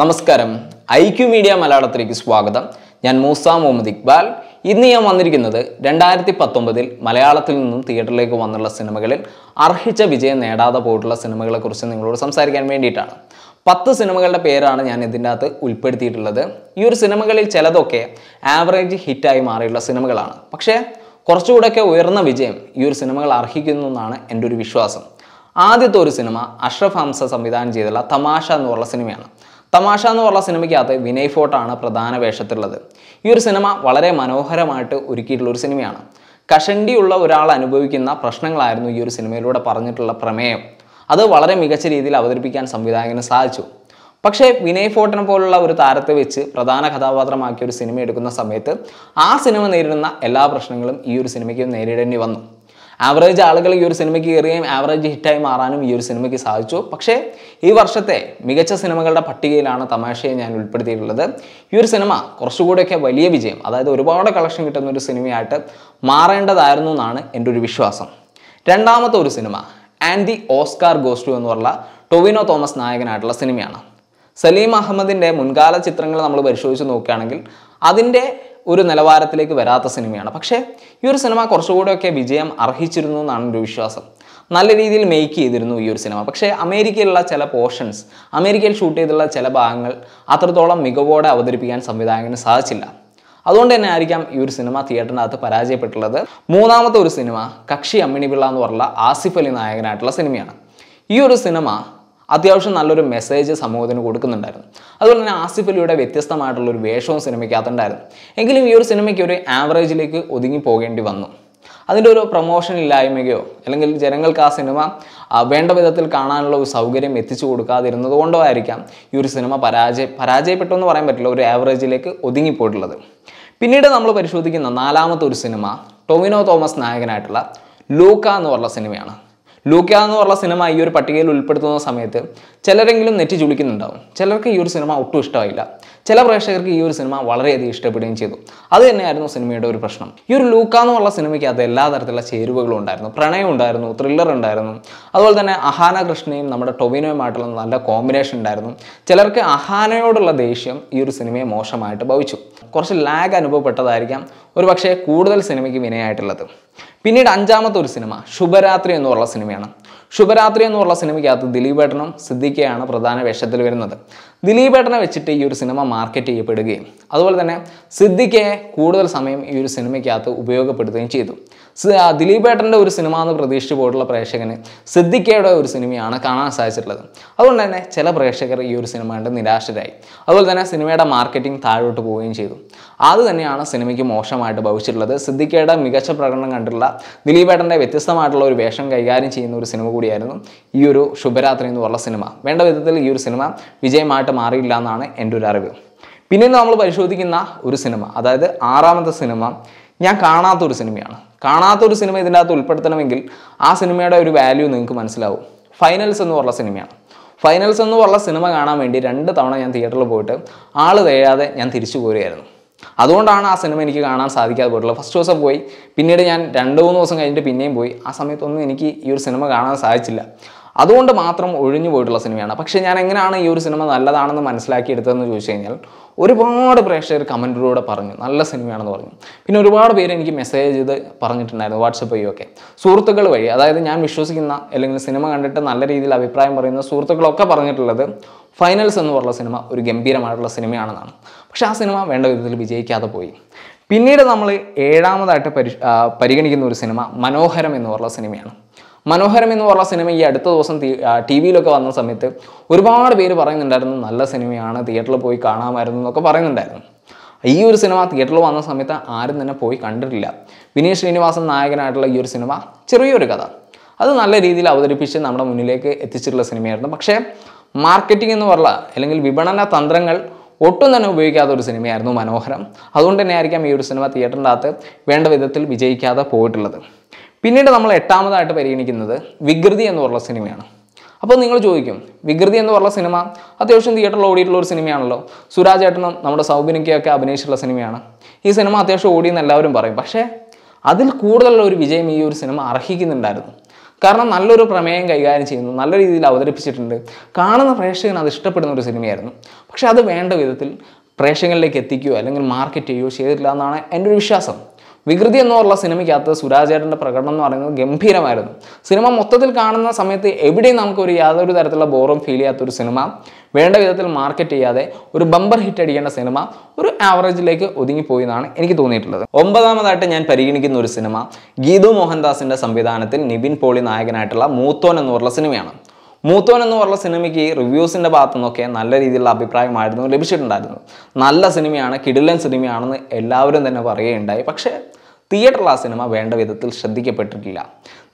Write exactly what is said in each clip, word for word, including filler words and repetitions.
നമസ്കാരം IQ media മലയാളത്തിലേക്ക് സ്വാഗതം ഞാൻ മൂസ മുഹമ്മദ് ഇക്ബാൽ ഇന്ന് ഞാൻ വന്നിരിക്കുന്നത് രണ്ടായിരത്തി പത്തൊൻപത് ൽ മലയാളത്തിൽ നിന്നും തിയേറ്ററിലേക്ക് വന്നുള്ള സിനിമകളിൽ അർഹിച്ച വിജയം നേടാതെ പോയിട്ടുള്ള സിനിമകളെ കുറിച്ച് നിങ്ങളോട് സംസാരിക്കാൻ വേണ്ടിയിട്ടാണ് പത്ത് സിനിമകളുടെ പേരാണ് ഞാൻ ഇതിനകത്ത് ഉൾപ്പെടുത്തിയിട്ടുള്ളത് ഈ ഒരു സിനിമകളിൽ ചിലതൊക്കെ ആവറേജ് ഹിറ്റ് ആയി മാറിയുള്ള സിനിമകളാണ് പക്ഷേ കുറച്ചുകൂടൊക്കെ ഉയർന്ന വിജയം ഈ ഒരു സിനിമകൾ അർഹിക്കുന്നു എന്നാണ് എൻ്റെ ഒരു വിശ്വാസം ആദ്യത്തെ ഒരു സിനിമ അഷ്റഫ് ഹംസ സംവിധാനം ചെയ്തുള്ള തമാശ എന്ന് പറഞ്ഞ സിനിമയാണ് തമാശ എന്ന് പറഞ്ഞ സിനിമയ്ക്കകത്ത് വിനയ് ഫോർട്ടാണ് പ്രധാന വേഷത്തിലുള്ളത് ഈ ഒരു സിനിമ വളരെ മനോഹരമായിട്ട് ഒരുക്കിയിട്ടുള്ള ഒരു സിനിമയാണ് കഷണ്ടിയുള്ള ഒരാൾ അനുഭവിക്കുന്ന പ്രശ്നങ്ങളായിരുന്നു ഈ ഒരു സിനിമയിലൂടെ പറഞ്ഞിട്ടുള്ള പ്രമേയം അത് വളരെ മികച്ച രീതിയിൽ അവതരിപ്പിക്കാൻ സംവിധായകന് സാധിച്ചു പക്ഷേ വിനയ് ഫോർട്ടിനെ പോലുള്ള ഒരു താരത്തെ വെച്ച് പ്രധാന കഥാപാത്രമാക്കിയ ഒരു സിനിമ എടുക്കുന്ന സമയത്ത് ആ സിനിമ നേരിടുന്ന എല്ലാ പ്രശ്നങ്ങളും ഈ ഒരു സിനിമയ്ക്ക് നേരിടേണ്ടി വന്നു ആവറേജ് ആളുകൾ ഈ ഒരു സിനിമയ്ക്ക് കയറുകയും ആവറേജ് ഹിറ്റായി മാറാനും ഈ ഒരു സിനിമയ്ക്ക് സാധിച്ചു പക്ഷേ ഈ വർഷത്തെ മികച്ച സിനിമകളുടെ പട്ടികയിലാണ് തമാശയെ ഞാൻ ഉൾപ്പെടുത്തിയിട്ടുള്ളത് ഈ ഒരു സിനിമ കുറച്ചുകൂടെയൊക്കെ വലിയ വിജയം അതായത് ഒരുപാട് കളക്ഷൻ കിട്ടുന്ന ഒരു സിനിമയായിട്ട് മാറേണ്ടതായിരുന്നു എന്നാണ് എൻ്റെ ഒരു വിശ്വാസം രണ്ടാമത്തെ ഒരു cinema and the Oscar goes to എന്ന് പറഞ്ഞ ടൊവിനോ തോമസ് നായകനായിട്ടുള്ള സിനിമയാണ് സലീം അഹമ്മദിൻ്റെ മുൻകാല ചിത്രങ്ങൾ നമ്മൾ പരിശോധിച്ച് നോക്കുകയാണെങ്കിൽ അതിൻ്റെ ഒരു നിലവാരത്തിലേക്ക് വരാത്ത സിനിമയാണ് പക്ഷേ ഈ ഒരു സിനിമ കുറച്ചുകൂടെയൊക്കെ വിജയം അർഹിച്ചിരുന്നു എന്നാണ് എൻ്റെ വിശ്വാസം നല്ല രീതിയിൽ മേക്ക് ചെയ്തിരുന്നു ഈ ഒരു സിനിമ പക്ഷേ അമേരിക്കയിലുള്ള ചില പോർഷൻസ് അമേരിക്കയിൽ ഷൂട്ട് ചെയ്തുള്ള ചില ഭാഗങ്ങൾ അത്രത്തോളം മികവോടെ അവതരിപ്പിക്കാൻ സംവിധായകന് സാധിച്ചില്ല അതുകൊണ്ട് തന്നെ ആയിരിക്കാം ഈ ഒരു സിനിമ തിയേറ്ററിനകത്ത് പരാജയപ്പെട്ടുള്ളത് മൂന്നാമത്തെ ഒരു സിനിമ കക്ഷി അമ്മിണിപിള്ള എന്ന് പറഞ്ഞ ആസിഫ് അലി നായകനായിട്ടുള്ള സിനിമയാണ് ഈ ഒരു സിനിമ അത്യാവശ്യം നല്ലൊരു മെസ്സേജ് സമൂഹത്തിന് കൊടുക്കുന്നുണ്ടായിരുന്നു അതുപോലെ തന്നെ ആസിഫ് അലിയുടെ വ്യത്യസ്തമായിട്ടുള്ളൊരു വേഷവും സിനിമയ്ക്കകത്തുണ്ടായിരുന്നു എങ്കിലും ഈ ഒരു സിനിമയ്ക്ക് ഒരു ആവറേജിലേക്ക് ഒതുങ്ങി പോകേണ്ടി വന്നു അതിൻ്റെ ഒരു പ്രൊമോഷൻ ഇല്ലായ്മയോ അല്ലെങ്കിൽ ജനങ്ങൾക്ക് ആ സിനിമ വേണ്ട വിധത്തിൽ കാണാനുള്ള ഒരു സൗകര്യം എത്തിച്ചു കൊടുക്കാതിരുന്നത് കൊണ്ടോ ആയിരിക്കാം ഈ ഒരു സിനിമ പരാജയ പരാജയപ്പെട്ടു എന്ന് പറയാൻ പറ്റില്ല ഒരു ആവറേജിലേക്ക് ഒതുങ്ങിപ്പോയിട്ടുള്ളത് പിന്നീട് നമ്മൾ പരിശോധിക്കുന്ന നാലാമത്തെ ഒരു സിനിമ ടൊവിനോ തോമസ് നായകനായിട്ടുള്ള ലൂക്ക എന്ന് പറഞ്ഞ സിനിമയാണ് ലൂക്ക എന്ന് പറഞ്ഞ സിനിമ ഈ ഒരു പട്ടികയിൽ ഉൾപ്പെടുത്തുന്ന സമയത്ത് ചിലരെങ്കിലും നെറ്റി ചുളിക്കുന്നുണ്ടാവും ചിലർക്ക് ഈ ഒരു സിനിമ ഒട്ടും ഇഷ്ടമായില്ല ചില പ്രേക്ഷകർക്ക് ഈ ഒരു സിനിമ വളരെയധികം ഇഷ്ടപ്പെടുകയും ചെയ്തു അത് തന്നെയായിരുന്നു സിനിമയുടെ ഒരു പ്രശ്നം ഈ ഒരു ലൂക്ക എന്ന് പറഞ്ഞ സിനിമയ്ക്ക് അത് എല്ലാ തരത്തിലുള്ള ചേരുവകളും ഉണ്ടായിരുന്നു പ്രണയം ഉണ്ടായിരുന്നു ത്രില്ലർ ഉണ്ടായിരുന്നു അതുപോലെ തന്നെ അഹാന കൃഷ്ണയും നമ്മുടെ ടൊവിനോയുമായിട്ടുള്ള നല്ല കോമ്പിനേഷൻ ഉണ്ടായിരുന്നു ചിലർക്ക് അഹാനയോടുള്ള ദേഷ്യം ഈ ഒരു സിനിമയെ മോശമായിട്ട് ഭവിച്ചു കുറച്ച് ലാഗ് അനുഭവപ്പെട്ടതായിരിക്കാം ഒരു പക്ഷേ കൂടുതൽ സിനിമയ്ക്ക് വിനയായിട്ടുള്ളത് പിന്നീട് അഞ്ചാമത്തെ ഒരു സിനിമ ശുഭരാത്രി എന്ന് പറഞ്ഞ സിനിമയാണ് ശുഭരാത്രി എന്ന് പറഞ്ഞ സിനിമയ്ക്കകത്ത് ദിലീപേട്ടനും സിദ്ദിഖയാണ് പ്രധാന വേഷത്തിൽ വരുന്നത് ദിലീപേട്ടനെ വെച്ചിട്ട് ഈ ഒരു സിനിമ മാർക്കറ്റ് ചെയ്യപ്പെടുകയും അതുപോലെ തന്നെ സിദ്ദിഖയെ കൂടുതൽ സമയം ഈ ഒരു സിനിമയ്ക്കകത്ത് ഉപയോഗപ്പെടുത്തുകയും ചെയ്തു ദിലീപേട്ടൻ്റെ ഒരു സിനിമ എന്ന് പ്രതീക്ഷിച്ചു പോയിട്ടുള്ള പ്രേക്ഷകന് സിദ്ദിഖയുടെ ഒരു സിനിമയാണ് കാണാൻ സാധിച്ചിട്ടുള്ളത് അതുകൊണ്ട് തന്നെ ചില പ്രേക്ഷകർ ഈ ഒരു സിനിമ കണ്ട് നിരാശരായി അതുപോലെ തന്നെ സിനിമയുടെ മാർക്കറ്റിംഗ് താഴോട്ട് പോവുകയും ചെയ്തു അത് തന്നെയാണ് സിനിമയ്ക്ക് മോശമായിട്ട് ഭവിച്ചിട്ടുള്ളത് സിദ്ദിഖയുടെ മികച്ച പ്രകടനം കണ്ടിട്ടുള്ള ദിലീപേട്ടൻ്റെ വ്യത്യസ്തമായിട്ടുള്ള ഒരു വേഷം കൈകാര്യം ചെയ്യുന്ന ഒരു സിനിമ കൂടിയായിരുന്നു ഈ ഒരു ശുഭരാത്രി എന്ന് പറഞ്ഞ സിനിമ വേണ്ട വിധത്തിൽ ഈ ഒരു സിനിമ വിജയമായിട്ട് മാറിയില്ല എന്നാണ് എൻ്റെ ഒരു അറിവ് പിന്നീട് നമ്മൾ പരിശോധിക്കുന്ന ഒരു സിനിമ അതായത് ആറാമത്തെ സിനിമ ഞാൻ കാണാത്തൊരു സിനിമയാണ് കാണാത്തൊരു സിനിമ ഇതിൻ്റെ അകത്ത് ഉൾപ്പെടുത്തണമെങ്കിൽ ആ സിനിമയുടെ ഒരു വാല്യൂ നിങ്ങൾക്ക് മനസ്സിലാവും ഫൈനൽസ് എന്ന് പറഞ്ഞ സിനിമയാണ് ഫൈനൽസ് എന്ന് പറഞ്ഞ സിനിമ കാണാൻ വേണ്ടി രണ്ട് തവണ ഞാൻ തിയേറ്ററിൽ പോയിട്ട് ആൾ തേയാതെ ഞാൻ തിരിച്ചു പോരുകയായിരുന്നു അതുകൊണ്ടാണ് ആ സിനിമ എനിക്ക് കാണാൻ സാധിക്കാതെ പോയിട്ടുള്ളത് ഫസ്റ്റ് ദിവസം പോയി പിന്നീട് ഞാൻ രണ്ട് മൂന്ന് ദിവസം കഴിഞ്ഞിട്ട് പിന്നെയും പോയി ആ സമയത്തൊന്നും എനിക്ക് ഈ ഒരു സിനിമ കാണാൻ സാധിച്ചില്ല അതുകൊണ്ട് മാത്രം ഒഴിഞ്ഞു പോയിട്ടുള്ള സിനിമയാണ് പക്ഷേ ഞാൻ എങ്ങനെയാണ് ഈ ഒരു സിനിമ നല്ലതാണെന്ന് മനസ്സിലാക്കിയെടുത്തതെന്ന് ചോദിച്ചു കഴിഞ്ഞാൽ ഒരുപാട് പ്രേക്ഷകർ കമൻറ്റിലൂടെ പറഞ്ഞു നല്ല സിനിമയാണെന്ന് പറഞ്ഞു പിന്നെ ഒരുപാട് പേര് എനിക്ക് മെസ്സേജ് ചെയ്ത് പറഞ്ഞിട്ടുണ്ടായിരുന്നു വാട്സപ്പ് വഴിയൊക്കെ സുഹൃത്തുക്കൾ വഴി അതായത് ഞാൻ വിശ്വസിക്കുന്ന അല്ലെങ്കിൽ സിനിമ കണ്ടിട്ട് നല്ല രീതിയിൽ അഭിപ്രായം പറയുന്ന സുഹൃത്തുക്കളൊക്കെ പറഞ്ഞിട്ടുള്ളത് ഫൈനൽസ് എന്ന് പറഞ്ഞ സിനിമ ഒരു ഗംഭീരമായിട്ടുള്ള സിനിമയാണെന്നാണ് പക്ഷേ ആ സിനിമ വേണ്ട വിധത്തിൽ വിജയിക്കാതെ പോയി പിന്നീട് നമ്മൾ ഏഴാമതായിട്ട് പരി പരിഗണിക്കുന്ന ഒരു സിനിമ മനോഹരം എന്ന് പറഞ്ഞ സിനിമയാണ് മനോഹരം എന്ന് പറഞ്ഞ സിനിമ ഈ അടുത്ത ദിവസം ടി വിയിലൊക്കെ വന്ന സമയത്ത് ഒരുപാട് പേര് പറയുന്നുണ്ടായിരുന്നു നല്ല സിനിമയാണ് തിയേറ്ററിൽ പോയി കാണാമായിരുന്നു എന്നൊക്കെ പറയുന്നുണ്ടായിരുന്നു ഈ ഒരു സിനിമ തിയേറ്ററിൽ വന്ന സമയത്ത് ആരും തന്നെ പോയി കണ്ടിട്ടില്ല വിനീത് ശ്രീനിവാസൻ നായകനായിട്ടുള്ള ഈ ഒരു സിനിമ ചെറിയൊരു കഥ അത് നല്ല രീതിയിൽ അവതരിപ്പിച്ച് നമ്മുടെ മുന്നിലേക്ക് എത്തിച്ചിട്ടുള്ള സിനിമയായിരുന്നു പക്ഷേ മാർക്കറ്റിംഗ് എന്ന് പറഞ്ഞ അല്ലെങ്കിൽ വിപണന തന്ത്രങ്ങൾ ഒട്ടും തന്നെ ഉപയോഗിക്കാത്ത ഒരു സിനിമയായിരുന്നു മനോഹരം അതുകൊണ്ട് തന്നെ ആയിരിക്കാം ഈ ഒരു സിനിമ തിയേറ്ററിൻ്റെ അകത്ത് വേണ്ട വിധത്തിൽ വിജയിക്കാതെ പോയിട്ടുള്ളത് പിന്നീട് നമ്മൾ എട്ടാമതായിട്ട് പരിഗണിക്കുന്നത് വികൃതി എന്ന് പറഞ്ഞ സിനിമയാണ് അപ്പോൾ നിങ്ങൾ ചോദിക്കും വികൃതി എന്ന് പറഞ്ഞ സിനിമ അത്യാവശ്യം തിയേറ്ററിൽ ഓടിയിട്ടുള്ള ഒരു സിനിമയാണല്ലോ സുരാജ് ഏട്ടനും നമ്മുടെ സൗബിനിക്കൊക്കെ അഭിനയിച്ചിട്ടുള്ള സിനിമയാണ് ഈ സിനിമ അത്യാവശ്യം ഓടിയെന്ന് എല്ലാവരും പറയും പക്ഷേ അതിൽ കൂടുതലുള്ള ഒരു വിജയം ഈ ഒരു സിനിമ അർഹിക്കുന്നുണ്ടായിരുന്നു കാരണം നല്ലൊരു പ്രമേയം കൈകാര്യം ചെയ്യുന്നു, നല്ല രീതിയിൽ അവതരിപ്പിച്ചിട്ടുണ്ട്. കാണുന്ന പ്രേക്ഷകൻ അത് ഇഷ്ടപ്പെടുന്ന ഒരു സിനിമയായിരുന്നു. പക്ഷേ അത് വേണ്ട വിധത്തിൽ പ്രേക്ഷകരിലേക്ക് എത്തിക്കുകയോ അല്ലെങ്കിൽ മാർക്കറ്റ് ചെയ്യുകയോ ചെയ്തിട്ടില്ല എന്നാണ് എൻ്റെ ഒരു വിശ്വാസം. വികൃതി എന്നുള്ള സിനിമയ്ക്കകത്ത് സുരാജേട്ടൻ്റെ പ്രകടനം എന്ന് പറയുന്നത് ഗംഭീരമായിരുന്നു. സിനിമ മൊത്തത്തിൽ കാണുന്ന സമയത്ത് എവിടെയും നമുക്കൊരു യാതൊരു തരത്തിലുള്ള ബോറും ഫീൽ ചെയ്യാത്തൊരു സിനിമ, വേണ്ട വിധത്തിൽ മാർക്കറ്റ് ചെയ്യാതെ ഒരു ബമ്പർ ഹിറ്റ് അടിക്കേണ്ട സിനിമ ഒരു ആവറേജിലേക്ക് ഒതുങ്ങിപ്പോയി എന്നാണ് എനിക്ക് തോന്നിയിട്ടുള്ളത്. ഒമ്പതാമതായിട്ട് ഞാൻ പരിഗണിക്കുന്ന ഒരു സിനിമ ഗീതു മോഹൻദാസിൻ്റെ സംവിധാനത്തിൽ നിവിൻ പോളി നായകനായിട്ടുള്ള മൂത്തോൻ എന്ന് പറഞ്ഞ സിനിമയാണ്. മൂത്തോൻ എന്ന് പറഞ്ഞ സിനിമയ്ക്ക് റിവ്യൂസിൻ്റെ ഭാഗത്തു നിന്നൊക്കെ നല്ല രീതിയിലുള്ള അഭിപ്രായമായിരുന്നു ലഭിച്ചിട്ടുണ്ടായിരുന്നു. നല്ല സിനിമയാണ്, കിടിലൻ സിനിമയാണെന്ന് എല്ലാവരും തന്നെ പറയുകയുണ്ടായി. പക്ഷേ തിയേറ്ററിൽ ആ സിനിമ വേണ്ട വിധത്തിൽ ശ്രദ്ധിക്കപ്പെട്ടിട്ടില്ല.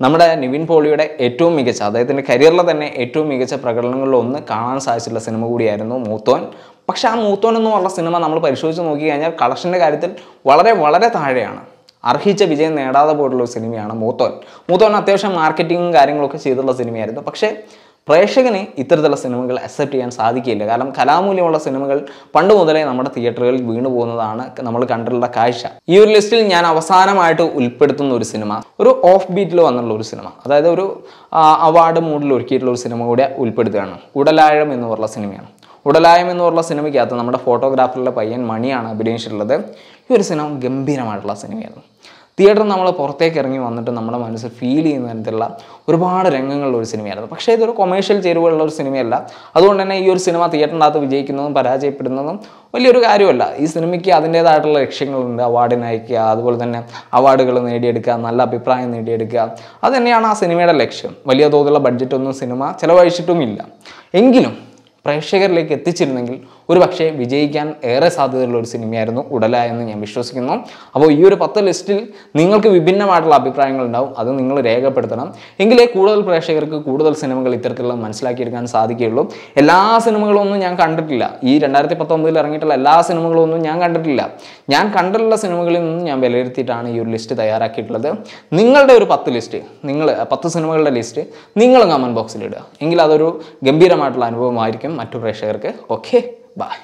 നമ്മുടെ നിവിൻ പോളിയുടെ ഏറ്റവും മികച്ച, അദ്ദേഹത്തിൻ്റെ കരിയറിലെ തന്നെ ഏറ്റവും മികച്ച പ്രകടനങ്ങളിലൊന്ന് കാണാൻ സാധിച്ചിട്ടുള്ള സിനിമ കൂടിയായിരുന്നു മൂത്തോൻ. പക്ഷേ ആ മൂത്തോൻ എന്ന് പറഞ്ഞ സിനിമ നമ്മൾ പരിശോധിച്ച് നോക്കി കഴിഞ്ഞാൽ കളക്ഷൻ്റെ കാര്യത്തിൽ വളരെ വളരെ താഴെയാണ്. അർഹിച്ച വിജയം നേടാതെ പോയിട്ടുള്ളൊരു സിനിമയാണ് മൂത്തോൻ. മൂത്തോൻ അത്യാവശ്യം മാർക്കറ്റിങ്ങും കാര്യങ്ങളൊക്കെ ചെയ്തിട്ടുള്ള സിനിമയായിരുന്നു. പക്ഷേ പ്രേക്ഷകന് ഇത്തരത്തിലുള്ള സിനിമകൾ അക്സെപ്റ്റ് ചെയ്യാൻ സാധിക്കില്ല. കാരണം കലാമൂല്യമുള്ള സിനിമകൾ പണ്ട് മുതലേ നമ്മുടെ തിയേറ്ററുകളിൽ വീണു പോകുന്നതാണ് നമ്മൾ കണ്ടിട്ടുള്ള കാഴ്ച. ഈ ഒരു ലിസ്റ്റിൽ ഞാൻ അവസാനമായിട്ട് ഉൾപ്പെടുത്തുന്ന ഒരു സിനിമ ഒരു ഓഫ് ബീറ്റിൽ വന്നിട്ടുള്ള ഒരു സിനിമ, അതായത് ഒരു അവാർഡ് മൂഡിൽ ഒരുക്കിയിട്ടുള്ള ഒരു സിനിമ കൂടെ ഉൾപ്പെടുത്തുകയാണ്. ഉടലാഴം എന്ന് പറഞ്ഞ സിനിമയാണ്. ഉടലായം എന്ന് പറഞ്ഞ സിനിമയ്ക്കകത്ത് നമ്മുടെ ഫോട്ടോഗ്രാഫറിലെ പയ്യൻ മണിയാണ് അഭിനയിച്ചിട്ടുള്ളത്. ഈ ഒരു സിനിമ ഗംഭീരമായിട്ടുള്ള സിനിമയായിരുന്നു. തിയേറ്ററിൽ നമ്മൾ പുറത്തേക്ക് ഇറങ്ങി വന്നിട്ട് നമ്മുടെ മനസ്സ് ഫീൽ ചെയ്യുന്ന തരത്തിലുള്ള ഒരുപാട് രംഗങ്ങളുള്ള ഒരു സിനിമയായിരുന്നു. പക്ഷേ ഇതൊരു കൊമേഴ്ഷ്യൽ ചേരുവയുള്ള ഒരു സിനിമയല്ല. അതുകൊണ്ട് തന്നെ ഈ ഒരു സിനിമ തിയേറ്ററിനകത്ത് വിജയിക്കുന്നതും പരാജയപ്പെടുന്നതും വലിയൊരു കാര്യമല്ല. ഈ സിനിമയ്ക്ക് അതിൻ്റേതായിട്ടുള്ള ലക്ഷ്യങ്ങളുണ്ട്. അവാർഡിന് അയക്കുക, അതുപോലെ തന്നെ അവാർഡുകൾ നേടിയെടുക്കുക, നല്ല അഭിപ്രായം നേടിയെടുക്കുക, അത് തന്നെയാണ് ആ സിനിമയുടെ ലക്ഷ്യം. വലിയ തോതിലുള്ള ബഡ്ജറ്റൊന്നും സിനിമ ചിലവഴിച്ചിട്ടുമില്ല. എങ്കിലും പ്രേക്ഷകരിലേക്ക് എത്തിച്ചിരുന്നെങ്കിൽ ഒരു പക്ഷേ വിജയിക്കാൻ ഏറെ സാധ്യതയുള്ള ഒരു സിനിമയായിരുന്നു ഉടലായെന്ന് ഞാൻ വിശ്വസിക്കുന്നു. അപ്പോൾ ഈ ഒരു പത്ത് ലിസ്റ്റിൽ നിങ്ങൾക്ക് വിഭിന്നമായിട്ടുള്ള അഭിപ്രായങ്ങളുണ്ടാവും. അത് നിങ്ങൾ രേഖപ്പെടുത്തണം. എങ്കിലേ കൂടുതൽ പ്രേക്ഷകർക്ക് കൂടുതൽ സിനിമകൾ ഇത്തരത്തിലുള്ള മനസ്സിലാക്കിയെടുക്കാൻ സാധിക്കുകയുള്ളൂ. എല്ലാ സിനിമകളൊന്നും ഞാൻ കണ്ടിട്ടില്ല. ഈ രണ്ടായിരത്തി പത്തൊമ്പതിൽ ഇറങ്ങിയിട്ടുള്ള എല്ലാ സിനിമകളൊന്നും ഞാൻ കണ്ടിട്ടില്ല. ഞാൻ കണ്ടിട്ടുള്ള സിനിമകളിൽ നിന്നും ഞാൻ വിലയിരുത്തിയിട്ടാണ് ഈ ഒരു ലിസ്റ്റ് തയ്യാറാക്കിയിട്ടുള്ളത്. നിങ്ങളുടെ ഒരു പത്ത് ലിസ്റ്റ് നിങ്ങൾ പത്ത് സിനിമകളുടെ ലിസ്റ്റ് നിങ്ങൾ കമൻറ്റ് ബോക്സിലിടുക. എങ്കിൽ അതൊരു ഗംഭീരമായിട്ടുള്ള അനുഭവമായിരിക്കും മറ്റു പ്രേക്ഷകർക്ക്. Okay, by.